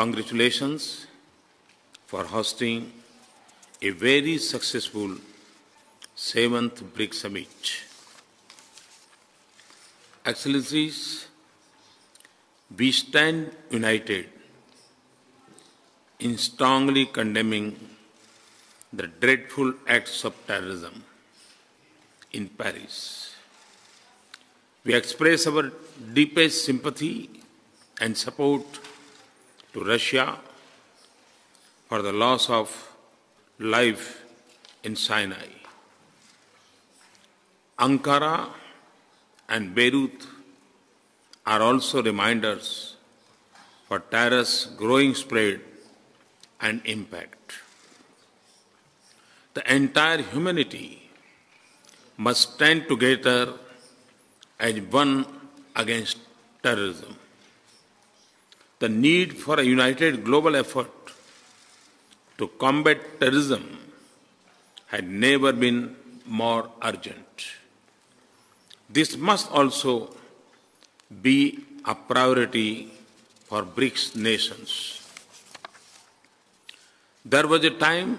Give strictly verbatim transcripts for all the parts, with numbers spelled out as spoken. Congratulations for hosting a very successful seventh BRICS Summit. Excellencies, we stand united in strongly condemning the dreadful acts of terrorism in Paris. We express our deepest sympathy and support to Russia for the loss of life in Sinai. Ankara and Beirut are also reminders for terror's growing spread and impact. The entire humanity must stand together as one against terrorism. The need for a united global effort to combat terrorism had never been more urgent. This must also be a priority for BRICS nations. There was a time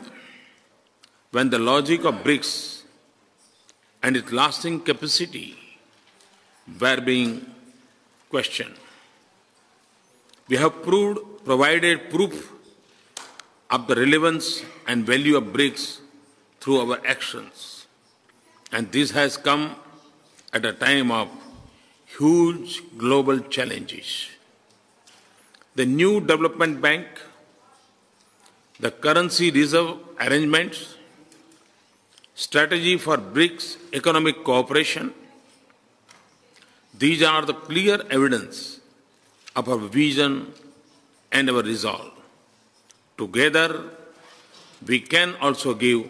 when the logic of BRICS and its lasting capacity were being questioned. We have proved, provided proof of the relevance and value of BRICS through our actions, and this has come at a time of huge global challenges. The New Development Bank, the Currency Reserve Arrangements, strategy for BRICS economic cooperation, these are the clear evidence of our vision and our resolve. Together, we can also give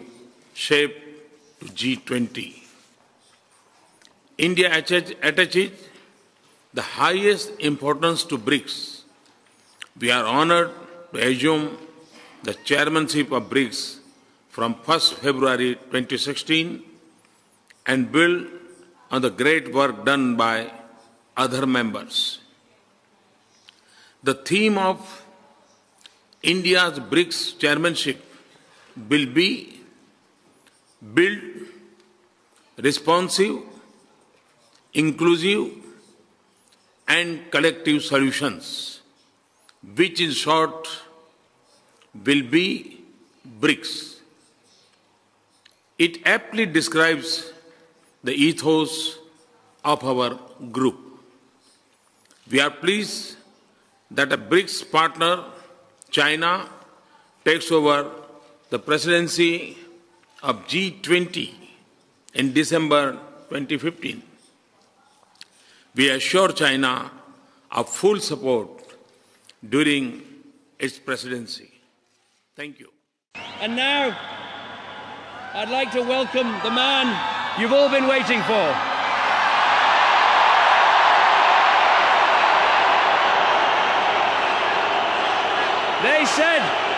shape to G twenty. India attaches the highest importance to BRICS. We are honored to assume the chairmanship of BRICS from first February twenty sixteen and build on the great work done by other members. The theme of India's BRICS chairmanship will be build, responsive, inclusive and collective solutions, which in short will be BRICS. It aptly describes the ethos of our group. We are pleased that a BRICS partner, China, takes over the presidency of G twenty in December twenty fifteen. We assure China of full support during its presidency. Thank you. And now, I'd like to welcome the man you've all been waiting for. They said